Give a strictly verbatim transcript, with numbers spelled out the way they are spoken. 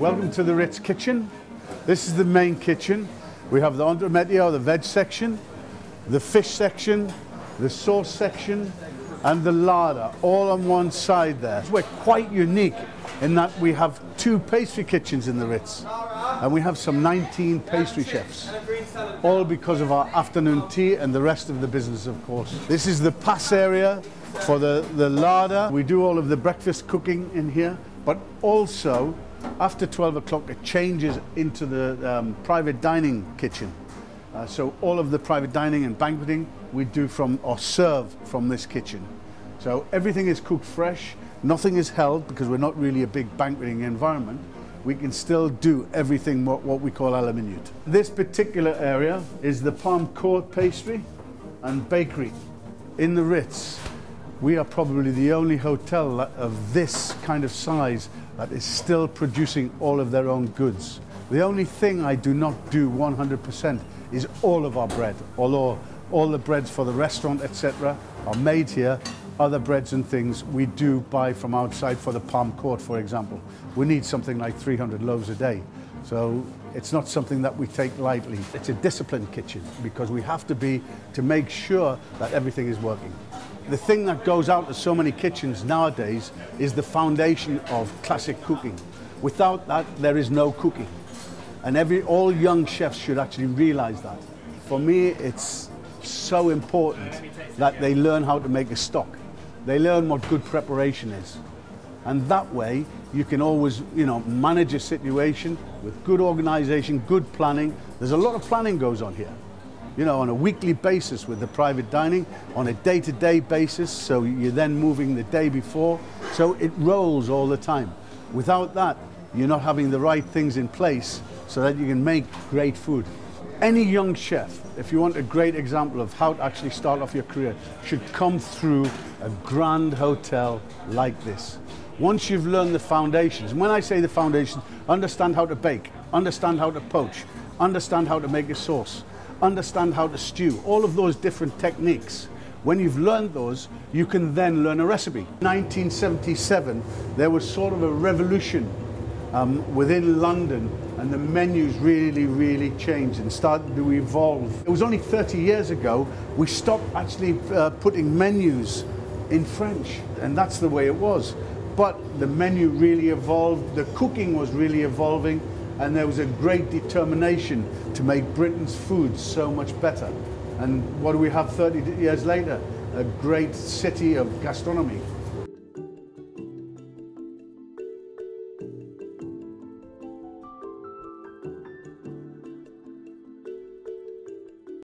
Welcome to the Ritz kitchen. This is the main kitchen. We have the entremedio, the veg section, the fish section, the sauce section, and the larder, all on one side there. We're quite unique in that we have two pastry kitchens in the Ritz, and we have some nineteen pastry chefs, all because of our afternoon tea and the rest of the business, of course. This is the pass area for the, the larder. We do all of the breakfast cooking in here, but also after twelve o'clock it changes into the um, private dining kitchen. Uh, so all of the private dining and banqueting we do from, or serve from, this kitchen. So everything is cooked fresh, nothing is held because we're not really a big banqueting environment. We can still do everything what, what we call a la minute. This particular area is the Palm Court pastry and bakery. In the Ritz, we are probably the only hotel of this kind of size that is still producing all of their own goods. The only thing I do not do one hundred percent is all of our bread, although all the breads for the restaurant, et cetera, are made here. Other breads and things we do buy from outside for the Palm Court, for example. We need something like three hundred loaves a day. So it's not something that we take lightly. It's a disciplined kitchen because we have to be to make sure that everything is working. The thing that goes out to so many kitchens nowadays is the foundation of classic cooking. Without that, there is no cooking. And every, all young chefs should actually realize that. For me, it's so important that they learn how to make a stock. They learn what good preparation is. And that way, you can always, you know, manage a situation with good organization, good planning. There's a lot of planning goes on here, you know, on a weekly basis with the private dining, on a day-to-day basis, so you're then moving the day before. So it rolls all the time. Without that, you're not having the right things in place so that you can make great food. Any young chef, if you want a great example of how to actually start off your career, should come through a grand hotel like this. Once you've learned the foundations, and when I say the foundations, understand how to bake, understand how to poach, understand how to make a sauce, understand how to stew, all of those different techniques. When you've learned those, you can then learn a recipe. nineteen seventy-seven, there was sort of a revolution Um, within London, and the menus really, really changed and started to evolve. It was only thirty years ago we stopped actually uh, putting menus in French, and that's the way it was. But the menu really evolved, the cooking was really evolving, and there was a great determination to make Britain's food so much better. And what do we have thirty years later? A great city of gastronomy.